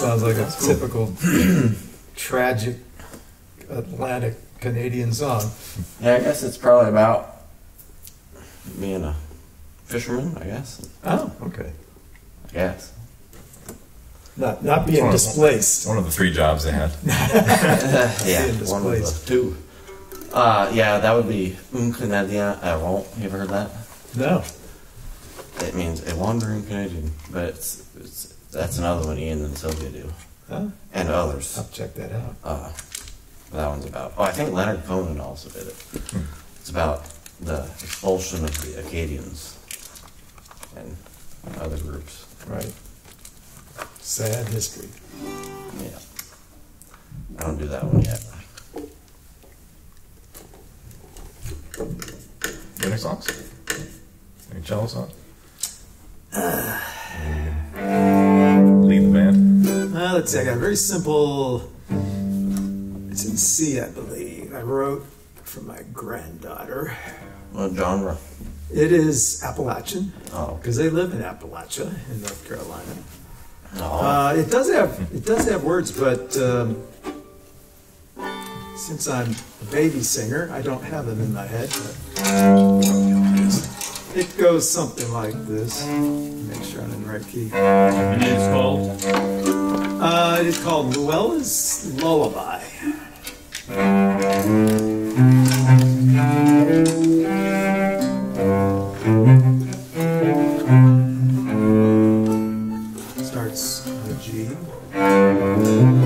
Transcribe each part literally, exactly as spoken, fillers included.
Sounds like That's a cool. typical tragic Atlantic Canadian song. Yeah, I guess it's probably about being a fisherman, I guess. Oh, okay. I guess. Not, not being one displaced. Of, one of the three jobs they had. Yeah, one of the two. Uh, yeah, that would be Un Canadien errant. You ever heard that? No. It means a wandering Canadian, but it's, it's, that's another one Ian and Sylvia do. Huh? And others. I'll check that out. Uh, that one's about, oh, I think Leonard Cohen also did it. Hmm. It's about the expulsion of the Acadians and other groups. Right. Sad history. Yeah. I don't do that one yet. Any songs? Any cello songs? Uh, Lead the band. Well, let's see. I got a very simple. It's in C, I believe. I wrote for my granddaughter. What genre? It is Appalachian. Oh. Because they live in Appalachia in North Carolina. Oh. Uh, it does have it does have words, but um, since I'm a baby singer, I don't have them in my head. But it goes something like this. Make sure I'm in the right key. And it's called? Uh, it is called Luella's Lullaby. Starts on a G. Thank you.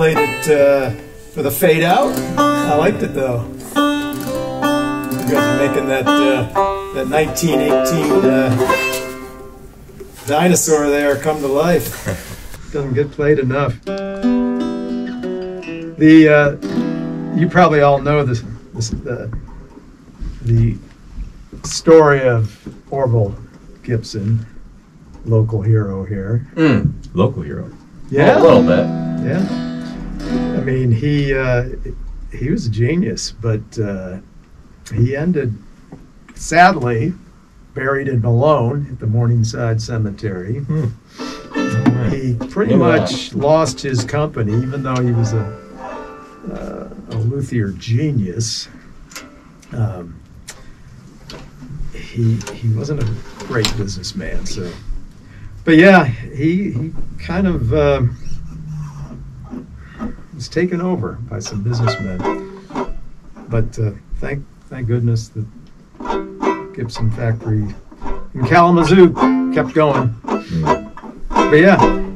played it uh, for the fade out. I liked it though. You guys are making that uh, that nineteen eighteen uh, dinosaur there come to life. Doesn't get played enough. The uh, you probably all know this, this uh, the story of Orville Gibson, local hero here. Mm, local hero. Yeah, oh, a little bit. Yeah, I mean he uh, he was a genius, but uh, he ended sadly buried in Malone at the Morningside Cemetery. Mm. Right. He pretty Look much that. lost his company, even though he was a uh, a luthier genius. Um, he he wasn't a great businessman, so. But yeah, he, he kind of uh, was taken over by some businessmen. But uh, thank thank goodness the Gibson Factory in Kalamazoo kept going. Mm. But yeah,